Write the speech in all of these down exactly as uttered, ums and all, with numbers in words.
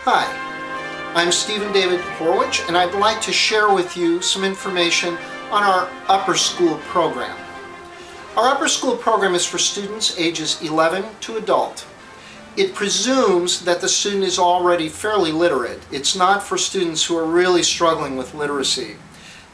Hi, I'm Steven David Porwich, and I'd like to share with you some information on our upper school program. Our upper school program is for students ages eleven to adult. It presumes that the student is already fairly literate. It's not for students who are really struggling with literacy.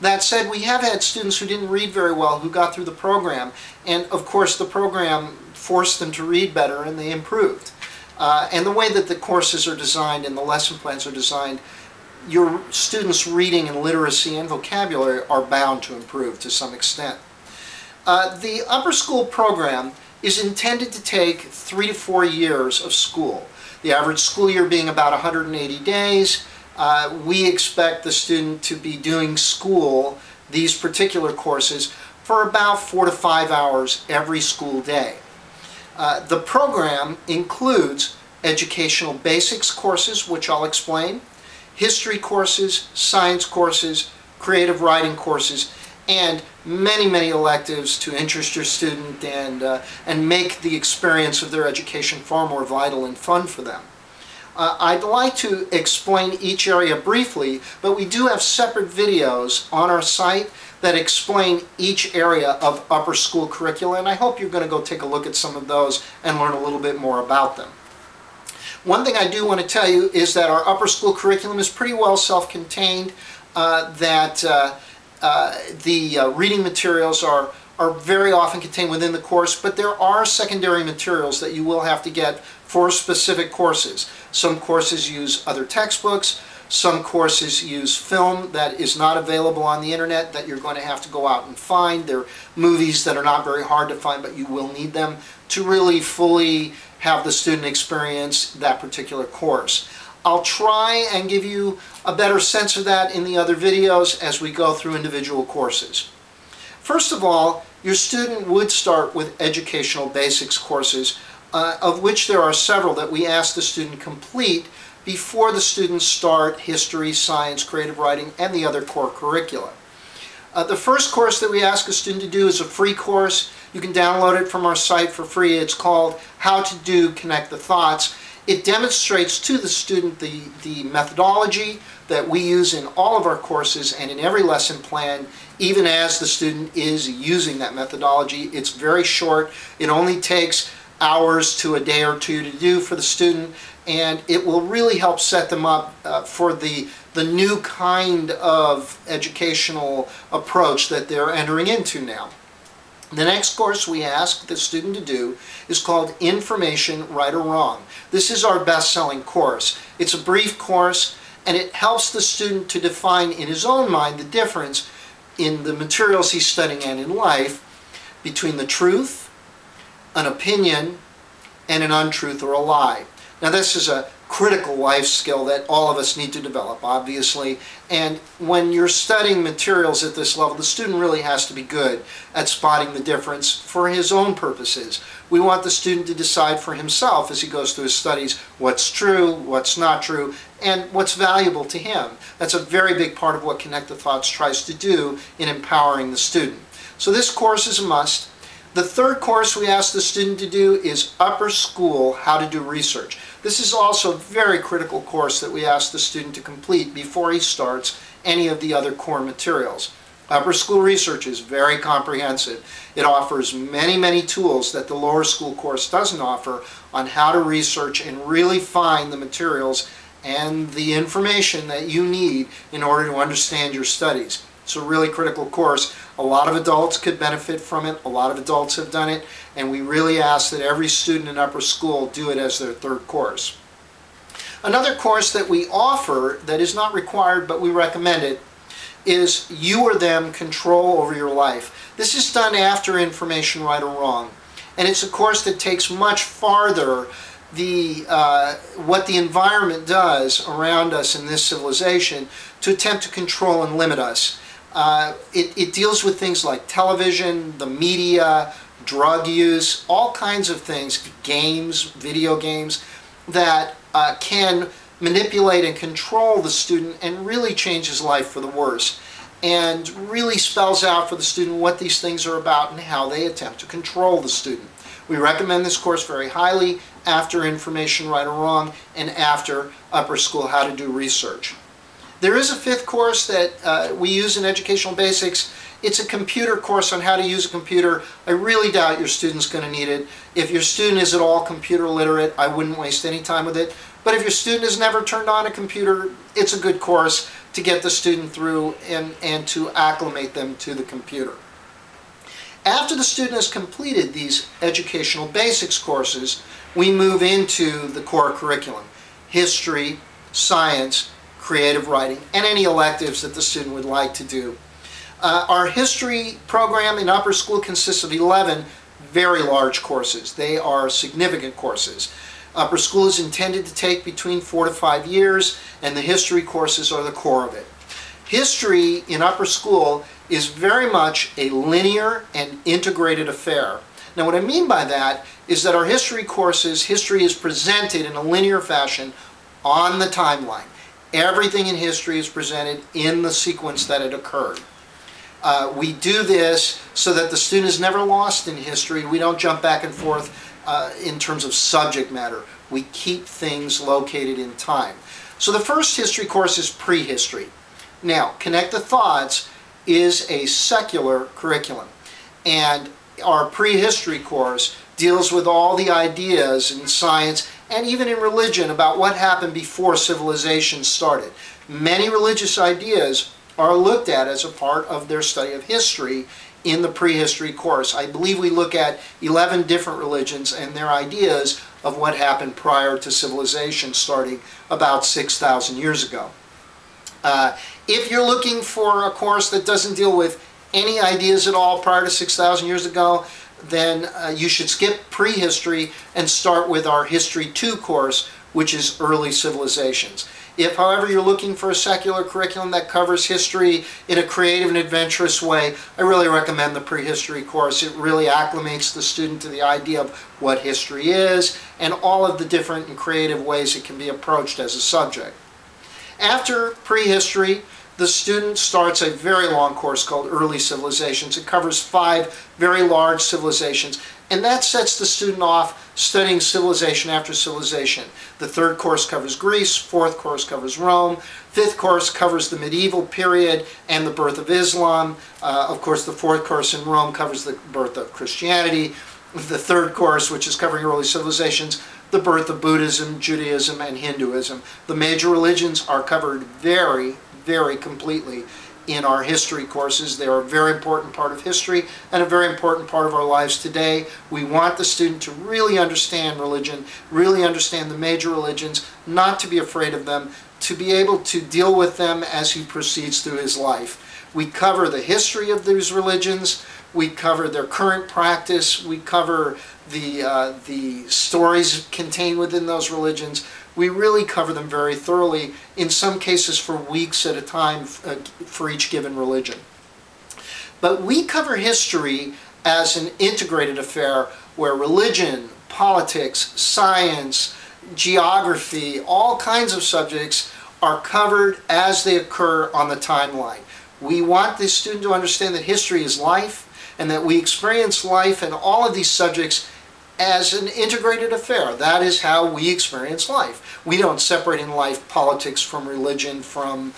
That said, we have had students who didn't read very well who got through the program, and of course the program forced them to read better and they improved. Uh, and the way that the courses are designed and the lesson plans are designed, your students' reading and literacy and vocabulary are bound to improve to some extent. Uh, the upper school program is intended to take three to four years of school, the average school year being about one hundred eighty days. Uh, we expect the student to be doing school, these particular courses, for about four to five hours every school day. Uh, the program includes educational basics courses, which I'll explain, history courses, science courses, creative writing courses, and many, many electives to interest your student and, uh, and make the experience of their education far more vital and fun for them. Uh, I'd like to explain each area briefly, but we do have separate videos on our site that explain each area of upper school curricula, and I hope you're going to go take a look at some of those and learn a little bit more about them. One thing I do want to tell you is that our upper school curriculum is pretty well self-contained, uh, that uh, Uh, the uh, reading materials are, are very often contained within the course, but there are secondary materials that you will have to get for specific courses. Some courses use other textbooks, some courses use film that is not available on the internet that you're going to have to go out and find. There are movies that are not very hard to find, but you will need them to really fully have the student experience that particular course. I'll try and give you a better sense of that in the other videos as we go through individual courses. First of all, your student would start with educational basics courses, uh, of which there are several that we ask the student complete before the students start history, science, creative writing, and the other core curricula. Uh, the first course that we ask a student to do is a free course. You can download it from our site for free. It's called How to Do Connect the Thoughts. It demonstrates to the student the, the methodology that we use in all of our courses and in every lesson plan, even as the student is using that methodology. It's very short. It only takes hours to a day or two to do for the student, and it will really help set them up uh, for the, the new kind of educational approach that they're entering into now. The next course we ask the student to do is called Information Right or Wrong. This is our best-selling course. It's a brief course, and it helps the student to define in his own mind the difference in the materials he's studying and in life between the truth, an opinion, and an untruth or a lie. Now, this is a critical life skill that all of us need to develop, obviously, and when you're studying materials at this level, the student really has to be good at spotting the difference for his own purposes. We want the student to decide for himself as he goes through his studies what's true, what's not true, and what's valuable to him. That's a very big part of what Connect the Thoughts tries to do in empowering the student. So this course is a must. The third course we ask the student to do is Upper School How to Do Research. This is also a very critical course that we ask the student to complete before he starts any of the other core materials. Upper School Research is very comprehensive. It offers many, many tools that the lower school course doesn't offer on how to research and really find the materials and the information that you need in order to understand your studies. It's a really critical course. A lot of adults could benefit from it. A lot of adults have done it, and we really ask that every student in upper school do it as their third course. Another course that we offer that is not required but we recommend it is You or Them Control Over Your Life. This is done after Information Right or Wrong, and it's a course that takes much farther the uh, what the environment does around us in this civilization to attempt to control and limit us. Uh, it, it deals with things like television, the media, drug use, all kinds of things, games, video games, that uh, can manipulate and control the student and really change his life for the worse. and really spells out for the student what these things are about and how they attempt to control the student. We recommend this course very highly after Information Right or Wrong and after Upper School How to Do Research. There is a fifth course that uh, we use in Educational Basics. It's a computer course on how to use a computer. I really doubt your student's going to need it. If your student is at all computer literate, I wouldn't waste any time with it. But if your student has never turned on a computer, it's a good course to get the student through and, and to acclimate them to the computer. After the student has completed these Educational Basics courses, we move into the core curriculum: history, science, creative writing, and any electives that the student would like to do. Uh, our history program in upper school consists of eleven very large courses. They are significant courses. Upper school is intended to take between four to five years, and the history courses are the core of it. History in upper school is very much a linear and integrated affair. Now, what I mean by that is that our history courses, history is presented in a linear fashion on the timeline. Everything in history is presented in the sequence that it occurred. Uh, we do this so that the student is never lost in history. We don't jump back and forth uh, in terms of subject matter. We keep things located in time. So the first history course is prehistory. Now, Connect the Thoughts is a secular curriculum, and our prehistory course deals with all the ideas in science and even in religion about what happened before civilization started. Many religious ideas are looked at as a part of their study of history in the prehistory course. I believe we look at eleven different religions and their ideas of what happened prior to civilization starting about six thousand years ago. Uh, if you're looking for a course that doesn't deal with any ideas at all prior to six thousand years ago, then uh, you should skip prehistory and start with our History two course, which is early civilizations. If, however, you're looking for a secular curriculum that covers history in a creative and adventurous way, I really recommend the prehistory course. It really acclimates the student to the idea of what history is and all of the different and creative ways it can be approached as a subject. After prehistory, the student starts a very long course called Early Civilizations. It covers five very large civilizations, and that sets the student off studying civilization after civilization. The third course covers Greece, fourth course covers Rome, fifth course covers the medieval period and the birth of Islam. Uh, of course, the fourth course in Rome covers the birth of Christianity. The third course, which is covering early civilizations, the birth of Buddhism, Judaism, and Hinduism. The major religions are covered very, very completely in our history courses. They are a very important part of history and a very important part of our lives today. We want the student to really understand religion, really understand the major religions, not to be afraid of them, to be able to deal with them as he proceeds through his life. We cover the history of these religions, we cover their current practice, we cover the, uh, the stories contained within those religions. We really cover them very thoroughly, in some cases for weeks at a time uh, for each given religion. But we cover history as an integrated affair where religion, politics, science, geography, all kinds of subjects are covered as they occur on the timeline. We want the student to understand that history is life, and that we experience life and all of these subjects as an integrated affair. That is how we experience life. We don't separate in life politics from religion, from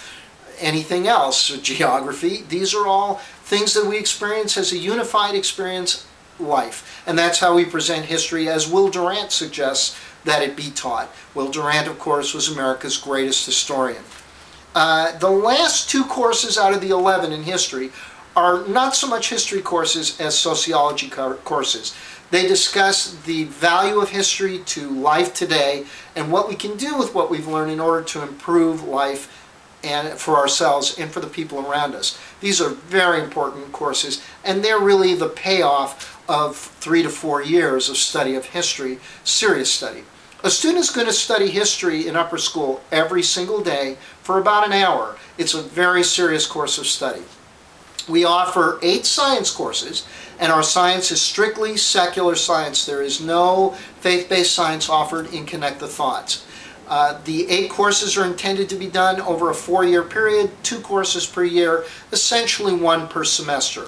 anything else, geography. These are all things that we experience as a unified experience life. And that's how we present history, as Will Durant suggests that it be taught. Will Durant, of course, was America's greatest historian. Uh, the last two courses out of the eleven in history are not so much history courses as sociology courses. They discuss the value of history to life today and what we can do with what we've learned in order to improve life and for ourselves and for the people around us. These are very important courses, and they're really the payoff of three to four years of study of history, serious study. A student is going to study history in upper school every single day for about an hour. It's a very serious course of study. We offer eight science courses, and our science is strictly secular science. There is no faith-based science offered in Connect the Thoughts. Uh, the eight courses are intended to be done over a four-year period, two courses per year, essentially one per semester.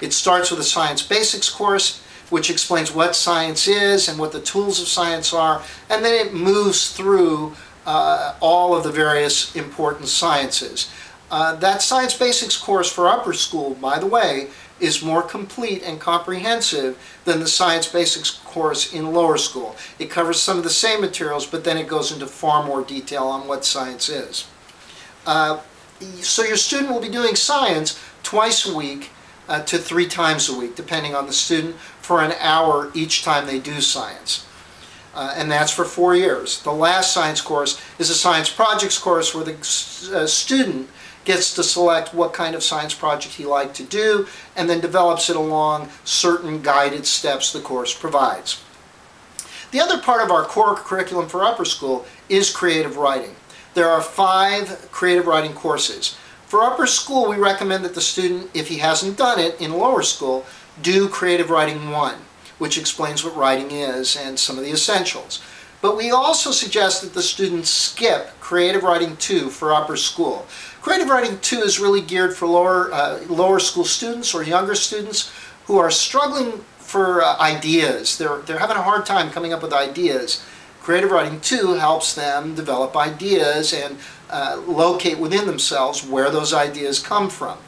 It starts with a science basics course, which explains what science is and what the tools of science are, and then it moves through uh, all of the various important sciences. Uh, that science basics course for upper school, by the way, is more complete and comprehensive than the science basics course in lower school. It covers some of the same materials, but then it goes into far more detail on what science is. Uh, so your student will be doing science twice a week uh, to three times a week, depending on the student, for an hour each time they do science. Uh, and that's for four years. The last science course is a science projects course where the uh, student gets to select what kind of science project he liked to do, and then develops it along certain guided steps the course provides. The other part of our core curriculum for upper school is creative writing. There are five creative writing courses. For upper school, we recommend that the student, if he hasn't done it in lower school, do Creative Writing one, which explains what writing is and some of the essentials. But we also suggest that the students skip Creative Writing two for upper school. Creative Writing two is really geared for lower, uh, lower school students or younger students who are struggling for uh, ideas. They're, they're having a hard time coming up with ideas. Creative Writing two helps them develop ideas and uh, locate within themselves where those ideas come from.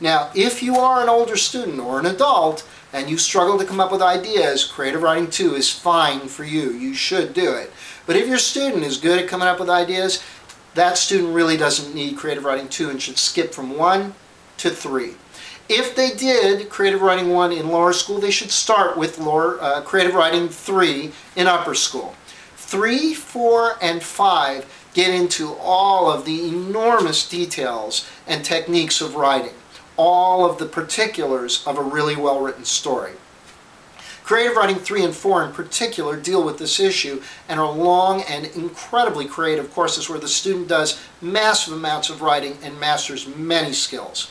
Now, if you are an older student or an adult, and you struggle to come up with ideas, Creative Writing two is fine for you. You should do it. But if your student is good at coming up with ideas, that student really doesn't need Creative Writing two and should skip from one to three. If they did Creative Writing one in lower school, they should start with lower, uh, Creative Writing three in upper school. three, four, and five get into all of the enormous details and techniques of writing, all of the particulars of a really well-written story. Creative Writing three and four in particular deal with this issue and are long and incredibly creative courses where the student does massive amounts of writing and masters many skills.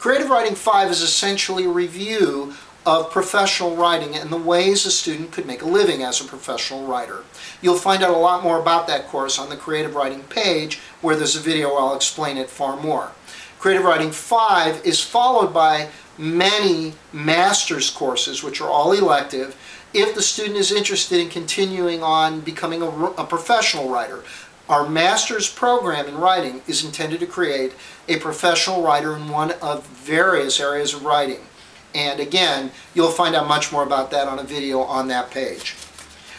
Creative Writing five is essentially a review of professional writing and the ways a student could make a living as a professional writer. You'll find out a lot more about that course on the Creative Writing page, where there's a video. I'll explain it far more. Creative Writing five is followed by many master's courses, which are all elective, if the student is interested in continuing on becoming a, a professional writer. Our master's program in writing is intended to create a professional writer in one of various areas of writing. And again, you'll find out much more about that on a video on that page.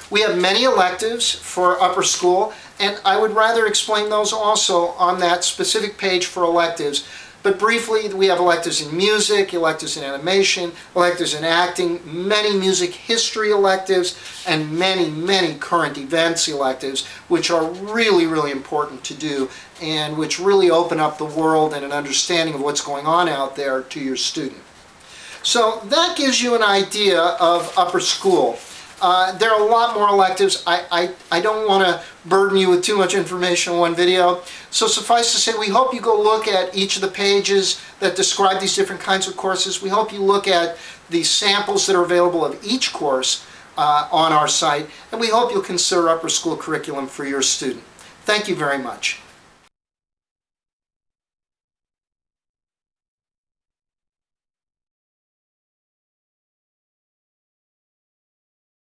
We have many electives for upper school, and I would rather explain those also on that specific page for electives. But briefly, we have electives in music, electives in animation, electives in acting, many music history electives, and many, many current events electives, which are really, really important to do and which really open up the world and an understanding of what's going on out there to your student. So that gives you an idea of upper school. Uh, there are a lot more electives. I, I, I don't want to burden you with too much information in one video. So suffice to say, we hope you go look at each of the pages that describe these different kinds of courses. We hope you look at the samples that are available of each course uh, on our site. And we hope you'll consider upper school curriculum for your student. Thank you very much.